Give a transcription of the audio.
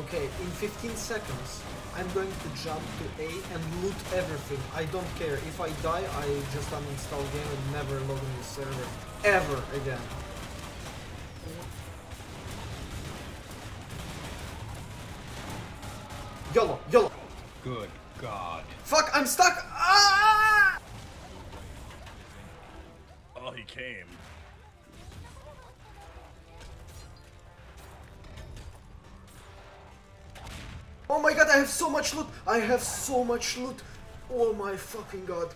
Okay, in 15 seconds, I'm going to jump to A and loot everything. I don't care. If I die, I just uninstall game and never log on the server. Ever again. YOLO! YOLO! Good God. Fuck, I'm stuck! Ah! Oh, he came. Oh my god, I have so much loot! I have so much loot! Oh my fucking god.